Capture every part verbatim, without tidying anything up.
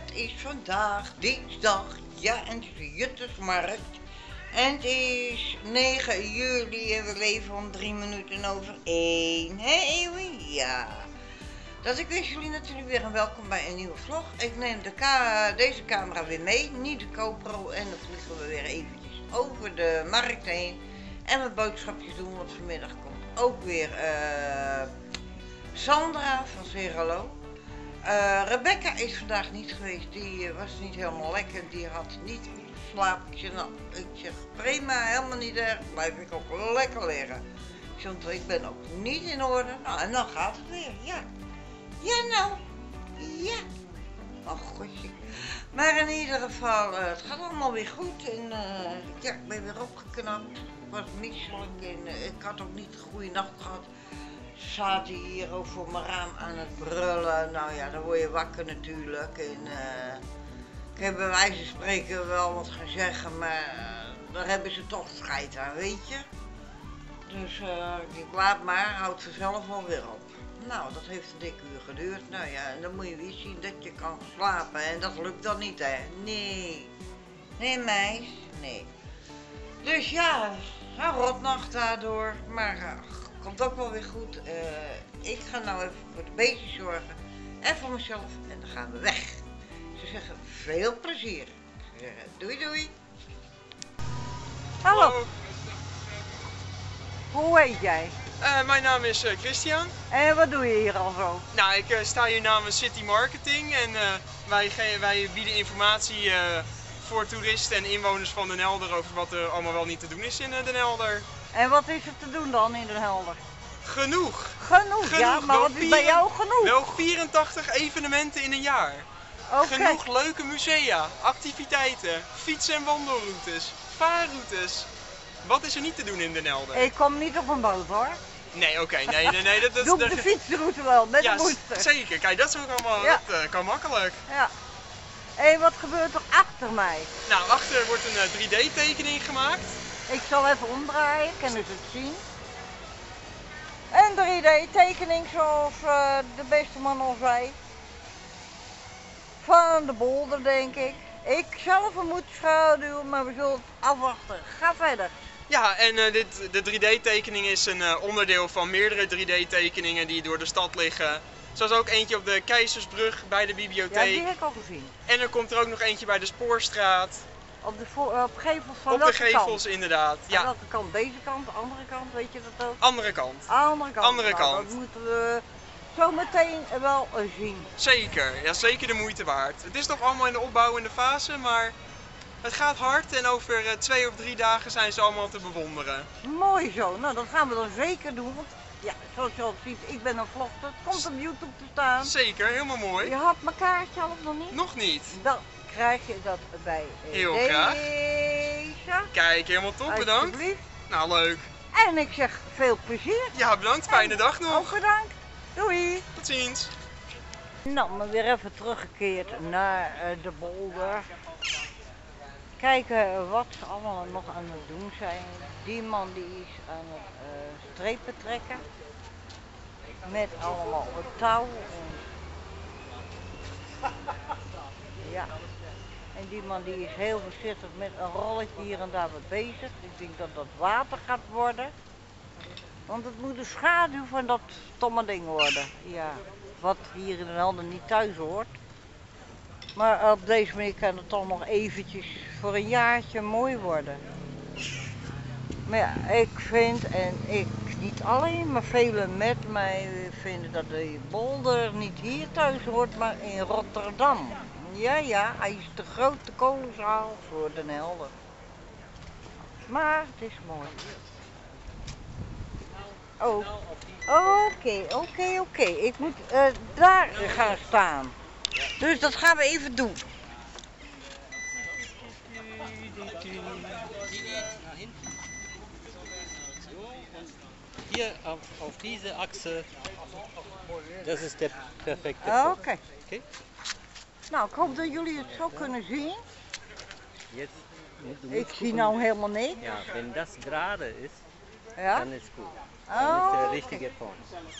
het is vandaag dinsdag, ja, en het is de Juttersmarkt. En het is negen juli en we leven om drie minuten over één. Hé, Eeuwen? Ja. Dat ik wist jullie natuurlijk weer en welkom bij een nieuwe vlog. Ik neem de ka deze camera weer mee, niet de GoPro. En dan vliegen we weer eventjes over de markt heen. En mijn boodschapjes doen, want vanmiddag komt ook weer uh, Sandra van Zeralo. Uh, Rebecca is vandaag niet geweest, die uh, was niet helemaal lekker, die had niet geslapen. Ik zeg, nou, ik zeg prima, helemaal niet erg, blijf ik ook lekker liggen. Ik zeg, ik ben ook niet in orde. Nou, en dan gaat het weer, ja. Ja nou, ja. Oh goedje. Maar in ieder geval, uh, het gaat allemaal weer goed en uh, ja, ik ben weer opgeknapt. Ik was misselijk en uh, ik had ook niet een goede nacht gehad. Zaten hier over mijn raam aan het brullen. Nou ja, dan word je wakker natuurlijk. En, uh, ik heb bij wijze van spreken wel wat gaan zeggen, maar uh, daar hebben ze toch scheid aan, weet je. Dus uh, ik laat maar, houdt vanzelf wel weer op. Nou, dat heeft een dikke uur geduurd. Nou ja, en dan moet je weer zien dat je kan slapen. En dat lukt dan niet, hè? Nee. Nee, meis. Nee. Dus ja, een rotnacht daardoor. Maar uh, komt ook wel weer goed. Uh, ik ga nou even voor de beestjes zorgen en voor mezelf en dan gaan we weg. Ze zeggen veel plezier. Ze zeggen doei doei. Hallo. Hallo. Hoe heet jij? Uh, mijn naam is uh, Christian. En wat doe je hier al zo? Nou, ik uh, sta hier namens City Marketing en uh, wij, wij bieden informatie uh, voor toeristen en inwoners van Den Helder over wat er allemaal wel niet te doen is in uh, Den Helder. En wat is er te doen dan in Den Helder? Genoeg! Genoeg, genoeg. Ja, maar wat is bij jou genoeg? Wel vierentachtig evenementen in een jaar. Okay. Genoeg leuke musea, activiteiten, fiets- en wandelroutes, vaarroutes. Wat is er niet te doen in Den Helder? Ik kom niet op een boot hoor. Nee, oké. Okay, nee, nee, nee, dat, dat, doe dat, de fietsroute wel, met ja, de booster. Zeker, kijk, dat is ook allemaal, ja. Dat uh, kan makkelijk. Ja. En wat gebeurt er achter mij? Nou, achter wordt een uh, drie D tekening gemaakt. Ik zal even omdraaien, kunnen ze het zien. Een drie D tekening zoals uh, de beste man al zei. Van de bolder denk ik. Ik zal even moeten schaduwen, maar we zullen het afwachten. Ga verder. Ja, en uh, dit, de drie D tekening is een uh, onderdeel van meerdere drie D tekeningen die door de stad liggen. Zoals ook eentje op de Keizersbrug bij de bibliotheek. Ja, die heb ik al gezien. En er komt er ook nog eentje bij de Spoorstraat. Op de, op gevels van op de gevels kant? Inderdaad. Ja. Aan welke kant? Deze kant, andere kant, weet je dat ook? Andere kant. Andere kant. Andere nou, kant. Dat moeten we zo meteen wel zien. Zeker, ja, zeker de moeite waard. Het is nog allemaal in de opbouwende fase, maar het gaat hard en over twee of drie dagen zijn ze allemaal te bewonderen. Mooi zo, nou dat gaan we dan zeker doen. Want ja, zoals je al ziet, ik ben een vlogger, het komt op YouTube te staan. Zeker, helemaal mooi. Je had mijn kaartje al nog niet? Nog niet. Dan krijg je dat bij heel deze. Graag. Kijk, helemaal top, bedankt. Nou, leuk. En ik zeg veel plezier. Ja, bedankt. Fijne dag nog. Ook bedankt. Doei. Tot ziens. Nou, maar weer even teruggekeerd naar uh, de bolder. Kijken wat ze allemaal nog aan het doen zijn. Die man die is aan het uh, strepen trekken. Met allemaal touw. En... ja. En die man die is heel voorzichtig met een rolletje hier en daar wat bezig. Ik denk dat dat water gaat worden. Want het moet de schaduw van dat stomme ding worden. Ja, wat hier in Den Helder niet thuis hoort. Maar op deze manier kan het toch nog eventjes voor een jaartje mooi worden. Maar ja, ik vind, en ik niet alleen, maar velen met mij vinden dat de bolder niet hier thuis hoort, maar in Rotterdam. Ja, ja, hij is te groot, te kolossaal voor Den Helder. Maar het is mooi. Oh, oké, oké, oké. Ik moet uh, daar gaan staan. Dus dat gaan we even doen. Hier op, op deze achse, dat is de perfecte. Oké. Okay. Okay. Nou, ik hoop dat jullie het zo kunnen zien. Ik zie nou helemaal niks. Ja, wenn dat gerade is, ja? Dan is het goed. Dan oh, is de richtige vorm.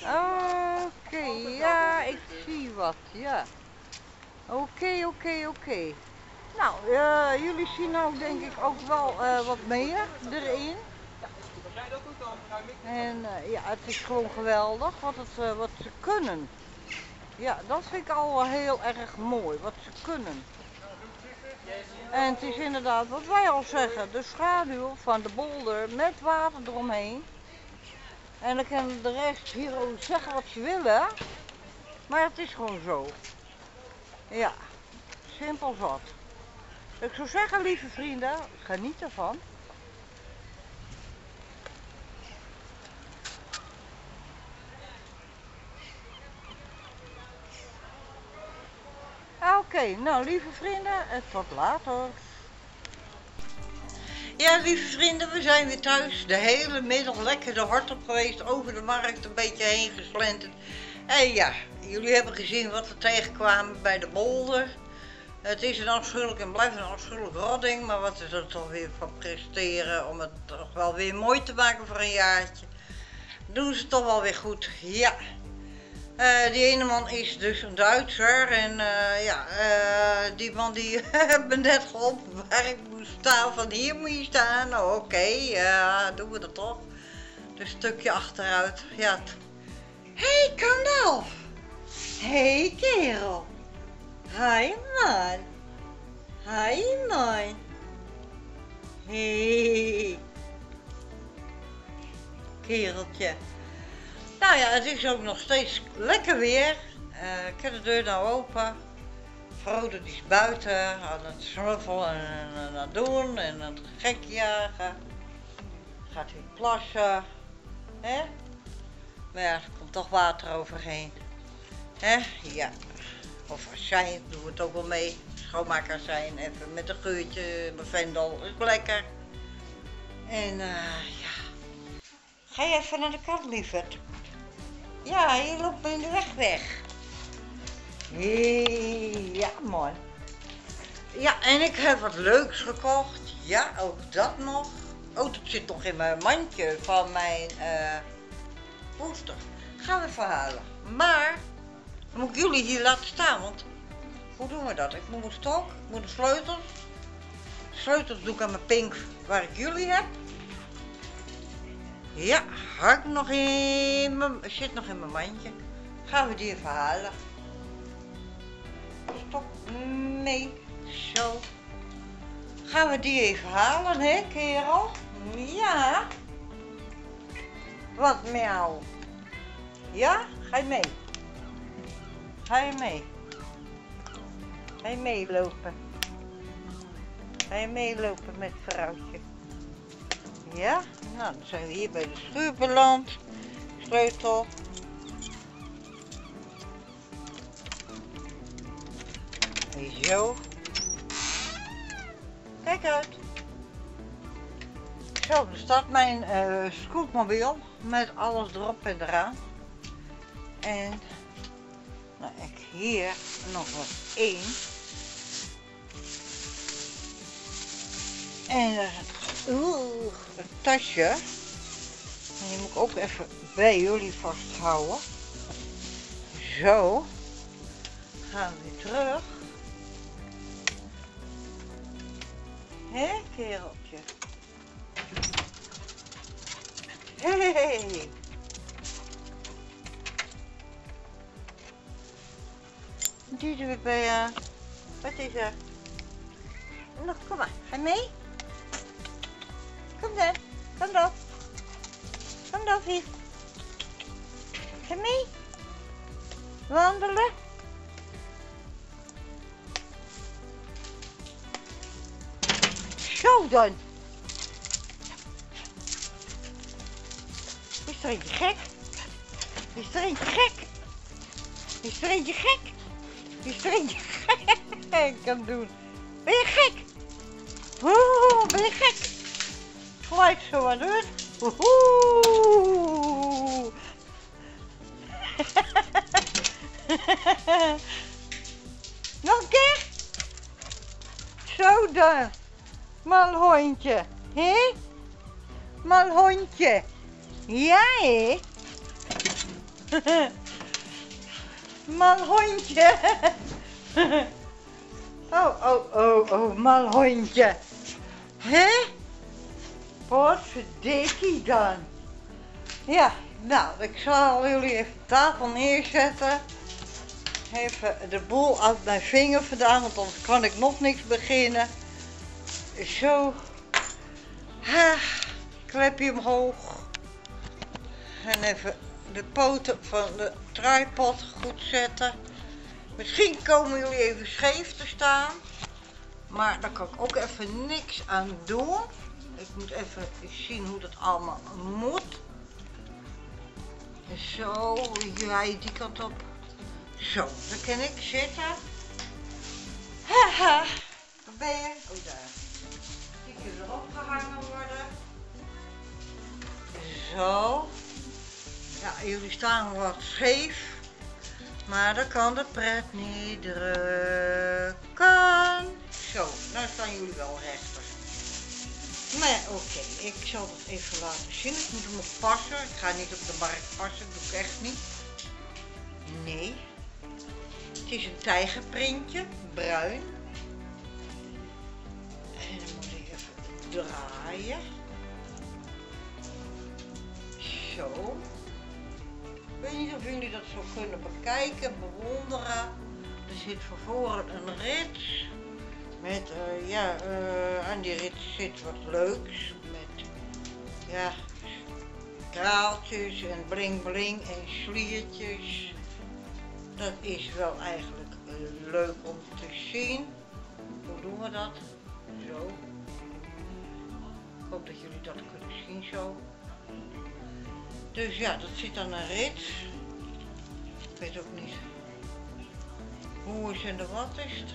Oké, okay, ja, ik zie wat, ja. Oké, okay, oké, okay, oké. Okay. Nou, uh, jullie zien ook denk ik ook wel uh, wat meer erin. En uh, ja, het is gewoon geweldig wat, het, uh, wat ze kunnen. Ja, dat vind ik al heel erg mooi, wat ze kunnen. En het is inderdaad wat wij al zeggen, de schaduw van de bolder met water eromheen. En dan kan de rest hier ook zeggen wat ze willen, maar het is gewoon zo. Ja, simpel zat. Ik zou zeggen, lieve vrienden, geniet ervan. Oké, okay, nou lieve vrienden, en tot later. Ja, lieve vrienden, we zijn weer thuis. De hele middag lekker de hart op geweest, over de markt een beetje heen geslenterd. En ja, jullie hebben gezien wat we tegenkwamen bij de bolder. Het is een afschuwelijk en blijft een afschuwelijk rodding, maar wat ze er toch weer van presteren om het toch wel weer mooi te maken voor een jaartje. Doen ze toch wel weer goed, ja. Uh, die ene man is dus een Duitser en uh, ja, uh, die man die heeft me net geholpen waar ik moest staan, van hier moet je staan, nou oké, okay, uh, doen we dat toch. Dus een stukje achteruit, ja. Hey Gandalf! Hey kerel! Hi man! Hi man! Hey! Kereltje! Nou ja, het is ook nog steeds lekker weer. Uh, ik heb de deur nou open. Frodo die is buiten aan het snuffelen en aan het doen en aan het gekjagen. Gaat hij plassen. Hè? Maar ja, er komt toch water overheen. Hè? Ja. Of azijn, doen we het ook wel mee. Schoonmaakazijn, even met een geurtje, mijn vendel, is lekker. En uh, ja. Ga je even naar de kant, lieverd. Ja, je loopt me in de weg weg. Hey, ja, mooi. Ja, en ik heb wat leuks gekocht. Ja, ook dat nog. Oh, dat zit nog in mijn mandje van mijn uh, poester. Gaan we verhalen. Maar, dan moet ik jullie hier laten staan, want hoe doen we dat? Ik moet een stok, ik moet een sleutel. Sleutels doe ik aan mijn pink waar ik jullie heb. Ja, hak nog in mijn, zit nog in mijn mandje. Gaan we die even halen. Stop mee, zo. Gaan we die even halen, hè kerel? Ja. Wat miauw. Ja, ga je mee? Ga je mee? Ga je meelopen? Ga je meelopen met het vrouwtje? Ja, nou dan zijn we hier bij de schuur beland. Sleutel. Zo. Kijk uit. Zo, er staat mijn uh, scootmobiel met alles erop en eraan. En nou, ik hier nog wat één. En daar gaat Oeh, een tasje. En die moet ik ook even bij jullie vasthouden. Zo. Gaan we weer terug. Hé, kereltje. Hé. Hey. Die doe ik bij... Uh, wat is er? Nou, kom maar. Ga je mee? Kom dan, kom dan, kom dan, Vief. Ga mee, wandelen. Zo dan. Is er eentje gek? Is er eentje gek? Is er eentje gek? Is er eentje gek? Ik kan doen. Ben je gek? Oeh, ben je gek? Gelijk zo aan doen. Woehoe! Nog een keer. Zo dan. Mal hondje. Hé? Mal hondje. Ja, hé? Mal hondje. Oh, oh, oh, oh, mal hondje. Hé? Wat verdikkie dan. Ja, nou, ik zal jullie even de tafel neerzetten. Even de boel uit mijn vinger vandaan, want anders kan ik nog niks beginnen. Zo. Ha, klepje omhoog. En even de poten van de tripod goed zetten. Misschien komen jullie even scheef te staan. Maar daar kan ik ook even niks aan doen. Ik moet even zien hoe dat allemaal moet. Zo, jij die kant op. Zo, dan kan ik zitten. Haha, waar ben je? Oh, daar. Die kunnen erop gehangen worden. Zo. Ja, jullie staan wat scheef. Maar dan kan de pret niet drukken. Zo, nou staan jullie wel rechter. Maar oké, okay, ik zal dat even laten zien. Ik moet hem nog passen. Ik ga niet op de markt passen, dat doe ik echt niet. Nee. Het is een tijgerprintje, bruin. En dan moet ik even draaien. Zo. Ik weet niet of jullie dat zo kunnen bekijken, bewonderen. Er zit van voren een rits. Met, uh, ja, uh, aan die rits zit wat leuks. Met, ja, kraaltjes en bling bling en sliertjes. Dat is wel eigenlijk uh, leuk om te zien. Hoe doen we dat? Zo. Ik hoop dat jullie dat kunnen zien zo. Dus ja, dat zit aan een rits. Ik weet ook niet hoe is en de wat is het.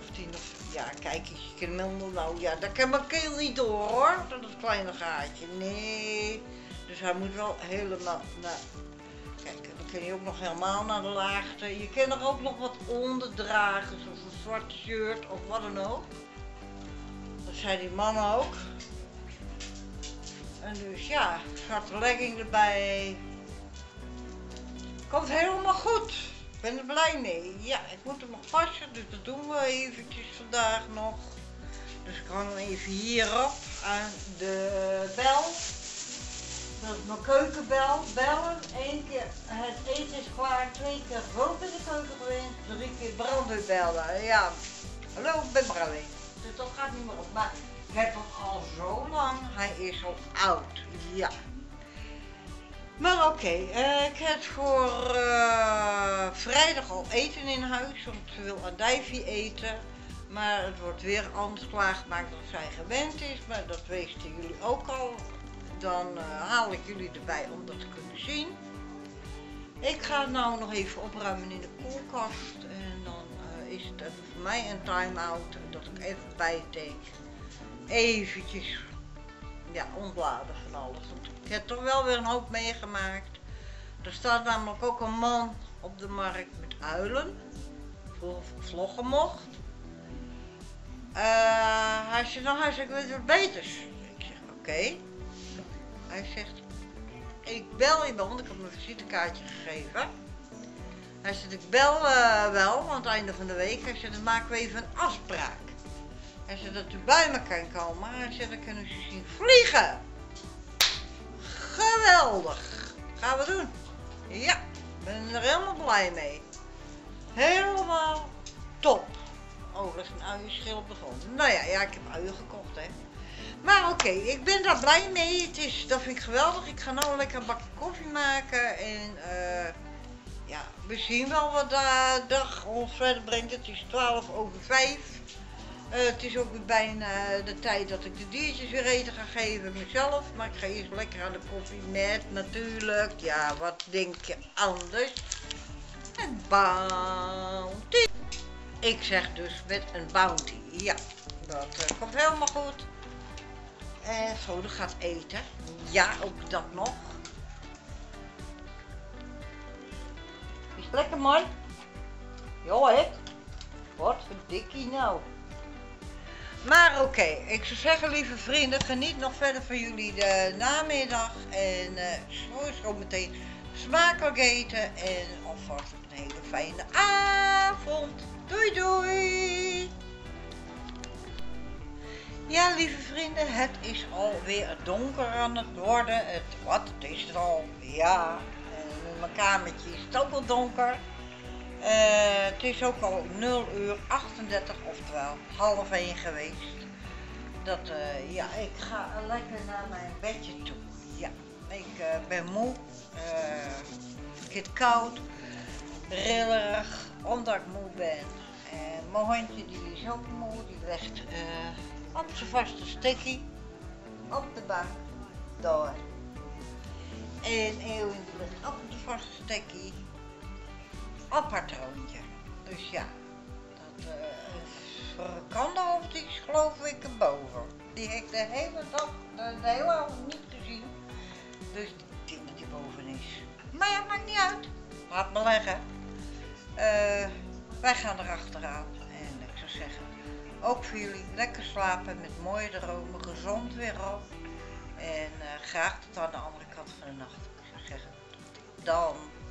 Of die nog... Ja, kijk eens, je kan melden. Nou ja, daar kan mijn keel niet door hoor, door dat kleine gaatje. Nee. Dus hij moet wel helemaal naar... Kijk, dan kun je ook nog helemaal naar de laagte. Je kan er ook nog wat onder dragen, zoals een zwart shirt of wat dan ook. Dat zei die man ook. En dus ja, zwarte legging erbij. Komt helemaal goed. Ik ben er blij mee. Ja, ik moet hem nog passen, dus dat doen we eventjes vandaag nog. Dus ik hang even hierop aan de bel. Dat is mijn keukenbel. Bellen. Eén keer het eten is klaar, twee keer rook in de keuken erin, drie keer brandweer bellen. Ja, hallo, ik ben Bradley. Dus dat gaat niet meer op. Maar ik heb hem al zo lang, hij is al oud, ja. Maar oké, okay, eh, ik heb voor uh, vrijdag al eten in huis, want ze wil andijvie eten. Maar het wordt weer anders klaargemaakt dan zij gewend is, maar dat wisten jullie ook al. Dan uh, haal ik jullie erbij om dat te kunnen zien. Ik ga het nou nog even opruimen in de koelkast en dan uh, is het even voor mij een time-out dat ik even bijteken. Eventjes ja, ontladen van alles. Ik heb toch wel weer een hoop meegemaakt. Er staat namelijk ook een man op de markt met uilen. Voor vloggen mocht. Uh, hij zegt, nou hij zegt, ik weet wat beters. Ik zeg, oké. Okay. Hij zegt, ik bel iemand, want ik heb mijn visitekaartje gegeven. Hij zegt, ik bel uh, wel aan het einde van de week. Hij zegt, dan maken we even een afspraak. Hij zei dat u bij me kan komen. Hij zei dan kunnen ze zien vliegen. Geweldig. Gaan we doen. Ja, ik ben er helemaal blij mee. Helemaal top. Oh, dat is een uienschil op de grond. Nou ja, ja, ik heb uien gekocht hè. Maar oké, okay, ik ben daar blij mee. Het is, dat vind ik geweldig. Ik ga nou lekker een bakje koffie maken. En uh, ja, we zien wel wat de dag ons verder brengt. Het is twaalf over vijf. Uh, het is ook weer bijna de tijd dat ik de diertjes weer eten ga geven, mezelf. Maar ik ga eerst lekker aan de koffie met, natuurlijk. Ja, wat denk je anders? Een bounty. Ik zeg dus met een bounty. Ja, dat uh, komt helemaal goed. En Frodo gaat eten. Ja, ook dat nog. Is het lekker, man? Ja, hè? Wat verdikkie nou. Maar oké, okay, ik zou zeggen lieve vrienden, geniet nog verder van jullie de namiddag en uh, zo meteen smakelijk eten en alvast. een hele fijne avond. Doei doei. Ja, lieve vrienden, het is alweer donker aan het worden. Het, wat, het is het al? Ja, in mijn kamertje is het ook al donker. Uh, het is ook al nul uur achtendertig, oftewel half één geweest. Dat, uh, ja, ik ga lekker naar mijn bedje toe. Ja, ik uh, ben moe. Uh, ik zit koud, rillerig, omdat ik moe ben. En mijn hondje die is ook moe, die legt uh, op zijn vaste stikkie op de bank door. En Eeuwen die legt op de vaste stikkie op haar troontje. Dus ja, dat uh, verkandehoofd is geloof ik erboven. Die heb ik de hele dag, de, de hele avond niet gezien. Dus ik denk dat die boven is. Maar ja, maakt niet uit. Laat me leggen. Uh, wij gaan erachteraan. En ik zou zeggen, ook voor jullie lekker slapen met mooie dromen, gezond weer op. En uh, graag tot aan de andere kant van de nacht. Ik zou zeggen, dan.